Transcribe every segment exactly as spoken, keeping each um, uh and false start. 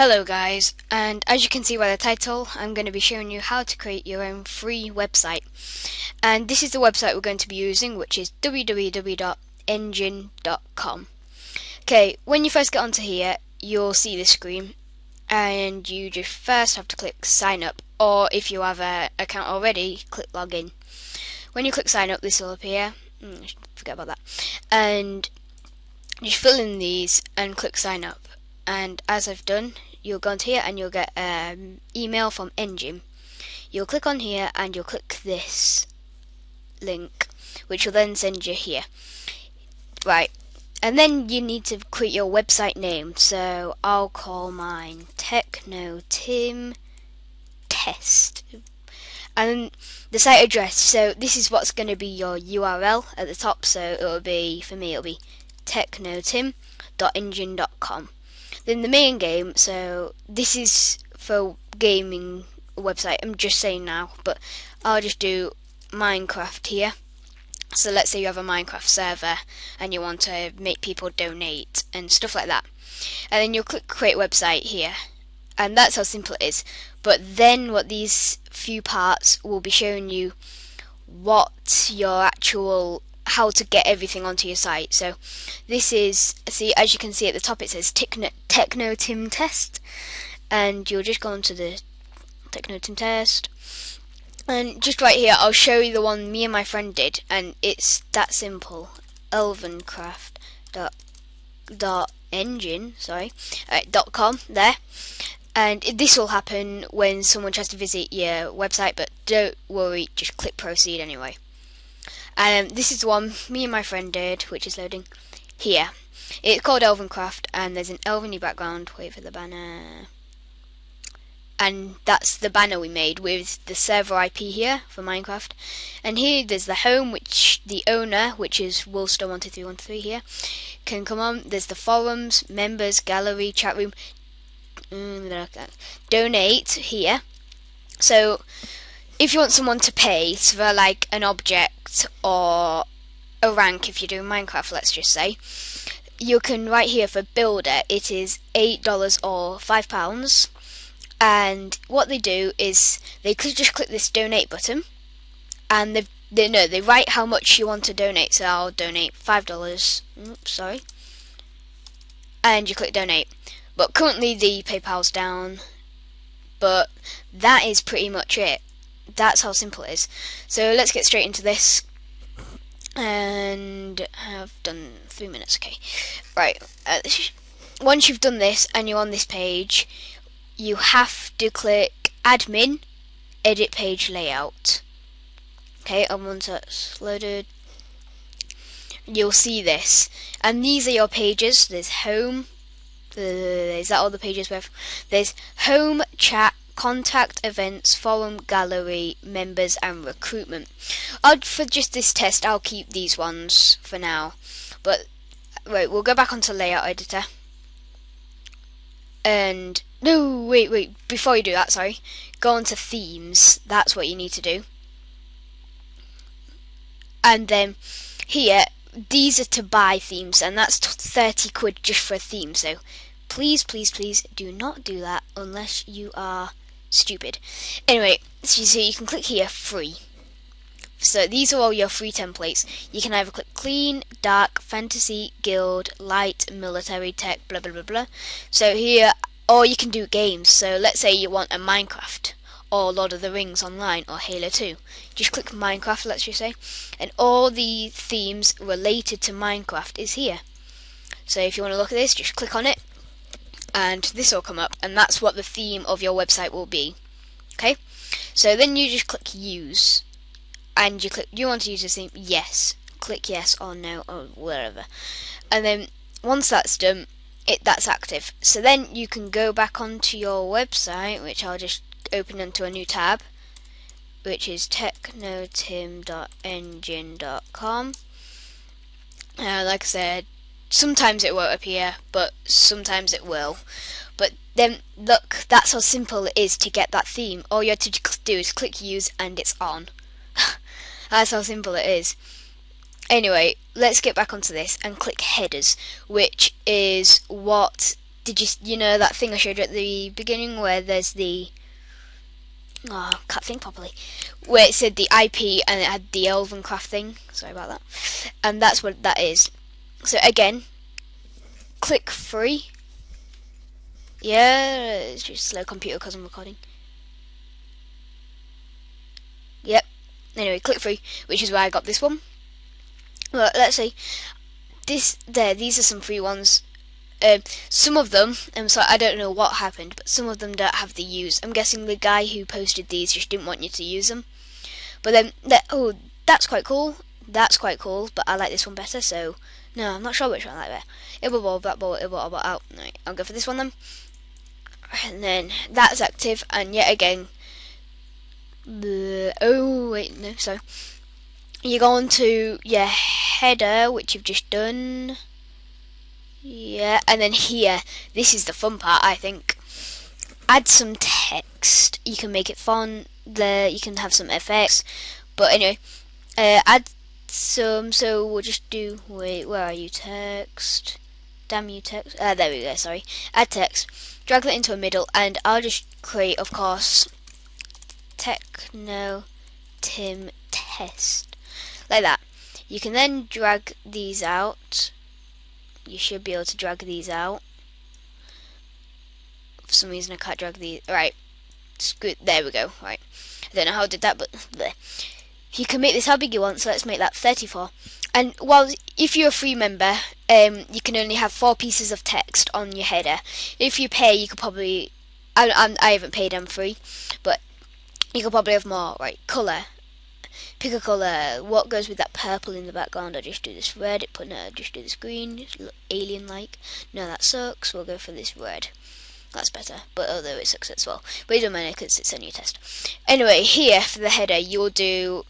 Hello guys, and as you can see by the title, I'm going to be showing you how to create your own free website. And this is the website we're going to be using, which is w w w dot enjin dot com. Okay, when you first get onto here, you'll see this screen, and you just first have to click sign up, or if you have an account already, click login. When you click sign up, this will appear. Mm, forget about that. And you just fill in these and click sign up. And as I've done, you'll go onto here and you'll get an um, email from Enjin. You'll click on here and you'll click this link, which will then send you here. Right, and then you need to create your website name. So I'll call mine Techno Tim Test. And the site address, so this is what's going to be your U R L at the top. So it'll be, for me, it'll be techno tim dot enjin dot com. Then the main game, so this is for gaming website, I'm just saying now, but I'll just do Minecraft here. So let's say you have a Minecraft server and you want to make people donate and stuff like that. And then you'll click create website here. And that's how simple it is. But then what these few parts will be showing you what your actual how to get everything onto your site. So this is, see, as you can see at the top it says Techno, Techno Tim Test, and you'll just go onto the Techno Tim Test, and just right here I'll show you the one me and my friend did, and it's that simple. Elvencraft dot dot Enjin, sorry, right, dot com there, and this will happen when someone tries to visit your website, but don't worry, just click proceed anyway. Um, this is the one me and my friend did, which is loading here. It's called Elvencraft, and there's an elvenly background. Wait for the banner. And that's the banner we made with the server I P here for Minecraft. And here there's the home, which the owner, which is Woolster one two three one three here, can come on. There's the forums, members, gallery, chat room, donate here. So if you want someone to pay for like an object or a rank, if you do Minecraft, let's just say, you can right here for builder, it is eight dollars or five pounds. And what they do is they could just click this donate button, and they they no they write how much you want to donate. So I'll donate five dollars. Oops, sorry. And you click donate. But currently the PayPal's down. But that is pretty much it. That's how simple it is. So let's get straight into this. And I've done three minutes. Okay, right. Uh, once you've done this and you're on this page, you have to click Admin, Edit Page Layout. Okay, and once that's loaded, you'll see this. And these are your pages. There's Home. Uh, is that all the pages we have? There's Home, Chat, Contact, Events, Forum, Gallery, Members and Recruitment. I'd, for just this test I'll keep these ones for now, but right, we'll go back onto Layout Editor. And no, wait, wait, before you do that, sorry, go on to Themes. That's what you need to do. And then here, these are to buy themes, and that's thirty quid just for a theme, so please, please, please do not do that unless you are stupid. Anyway, so you, so you can click here free. So these are all your free templates. You can either click clean, dark, fantasy, guild, light, military, tech, blah blah blah blah. So here, or you can do games. So let's say you want a Minecraft or Lord of the Rings Online or Halo two. Just click Minecraft, let's just say, and all the themes related to Minecraft is here. So if you want to look at this, just click on it, and this will come up, and that's what the theme of your website will be. Okay, so then you just click use, and you click, you want to use this theme, yes, click yes or no or wherever, and then once that's done, it that's active. So then you can go back onto your website, which I'll just open into a new tab, which is techno tim dot enjin dot com. Uh, like I said, sometimes it won't appear, but sometimes it will. But then look, that's how simple it is to get that theme. All you have to do is click use and it's on. That's how simple it is. Anyway, let's get back onto this and click headers, which is what did you you know that thing I showed you at the beginning where there's the oh, I can't think properly, where it said the I P and it had the Elvencraft thing, sorry about that, and that's what that is. So again, click free. Yeah, it's just slow computer because I'm recording. Yep, anyway, click free, which is where I got this one. Well, let's see, this there these are some free ones. Um, some of them, um, so I don't know what happened, but some of them don't have the use. I'm guessing the guy who posted these just didn't want you to use them. But then, oh, that's quite cool, that's quite cool, but I like this one better, so, no, I'm not sure which one I like better. Ibble ball, black ball, ibble ball, out. Right, I'll go for this one then. And then, that's active, and yet again, bleh, oh, wait, no, sorry. You go on to your header, which you've just done. Yeah, and then here, this is the fun part, I think. Add some text. You can make it font. There, you can have some effects. But anyway, uh, add some. So we'll just do. Wait, where are you? Text. Damn you, text. Ah, uh, there we go. Sorry. Add text. Drag that into a middle, and I'll just create, of course, Techno Tim Test, like that. You can then drag these out. You should be able to drag these out. For some reason I can't drag these. Right, screw it. There we go. Right, I don't know how I did that, but there. You can make this how big you want, so let's make that thirty-four. And while if you're a free member, um, you can only have four pieces of text on your header. If you pay, you could probably. I I'm, I haven't paid. I'm free, but you could probably have more. Right, color. Pick a colour. What goes with that purple in the background? I'll just do this red. It put no. Just do this green. Just look alien-like. No, that sucks. We'll go for this red. That's better. But although it sucks as well. But it doesn't matter because it's a new test. Anyway, here for the header, you'll do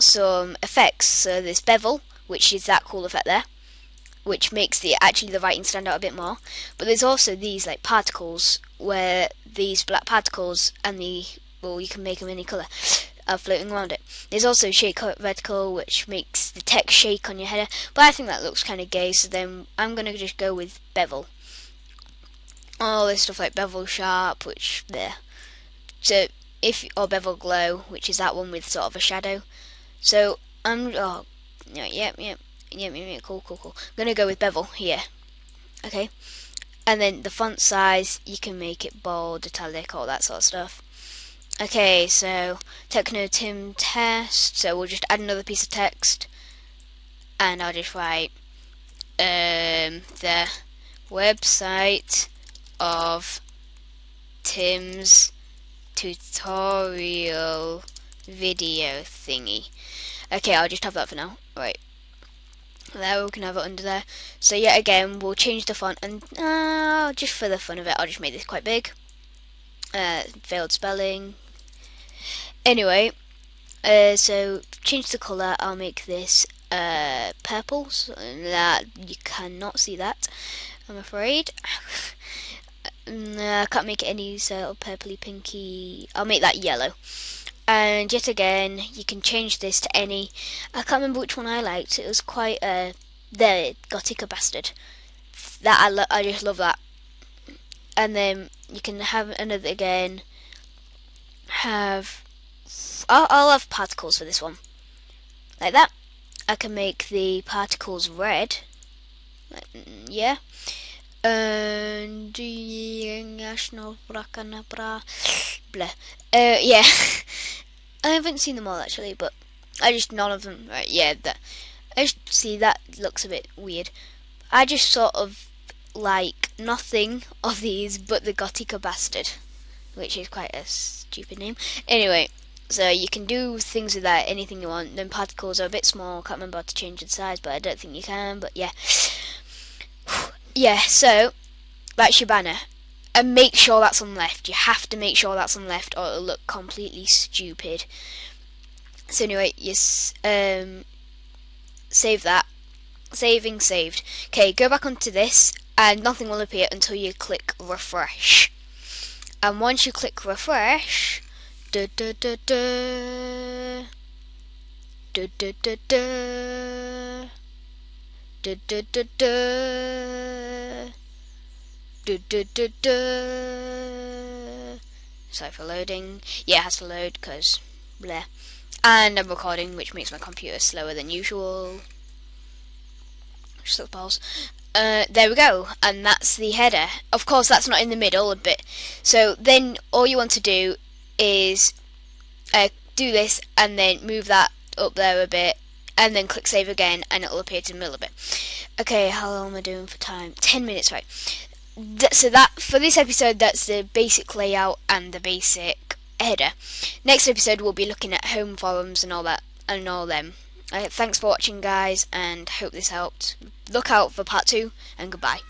some effects. So this bevel, which is that cool effect there, which makes the actually the writing stand out a bit more. But there's also these like particles, where these black particles and the well, you can make them any colour. Are floating around it. There's also shake vertical, which makes the text shake on your header, but I think that looks kind of gay, so then I'm gonna just go with bevel. All this stuff like bevel sharp, which there. So if or bevel glow, which is that one with sort of a shadow. So I'm oh yeah yeah yeah yeah yeah cool cool cool. I'm gonna go with bevel here. Okay, and then the font size you can make it bold, italic, all that sort of stuff. Okay, so Techno Tim Test. So we'll just add another piece of text, and I'll just write um, the website of Tim's tutorial video thingy. Okay, I'll just have that for now. Right, there we can have it under there. So yet again, we'll change the font, and uh, just for the fun of it, I'll just make this quite big. Uh, failed spelling. Anyway, uh, so change the colour. I'll make this uh, purple. So that you cannot see that, I'm afraid. No, I can't make it any sort of purpley pinky. I'll make that yellow. And yet again, you can change this to any. I can't remember which one I liked. It was quite uh, there. Gothica bastard. That I lo I just love that. And then you can have another again. Have I'll, I'll have particles for this one, like that. I can make the particles red. Like, yeah. And bleh. Uh, yeah. I haven't seen them all actually, but I just none of them. Right? Yeah. That I just see that looks a bit weird. I just sort of. Like nothing of these but the Gothica bastard, which is quite a stupid name. Anyway, so you can do things with that, anything you want. Then particles are a bit small. Can't remember how to change the size, but I don't think you can. But yeah, yeah. So that's your banner, and make sure that's on left. You have to make sure that's on left, or it'll look completely stupid. So anyway, yes, um, save that. Saving saved. Okay, go back onto this. And nothing will appear until you click refresh. And once you click refresh, duh, duh, duh, duh, duh, duh, duh, duh, duh, duh, duh, duh, Do do do do. Sorry for loading. Yeah, it has to load because bleh. And I'm recording, which makes my computer slower than usual. Just little balls. Uh, there we go, and that's the header. Of course, that's not in the middle a bit. So then all you want to do is uh, do this and then move that up there a bit and then click save again and it'll appear to the middle a bit. Okay, how long am I doing for time? ten minutes, right. Th so that for this episode, that's the basic layout and the basic header. Next episode, we'll be looking at home forums and all that and all them. Uh, thanks for watching, guys, and hope this helped. Look out for part two, and goodbye.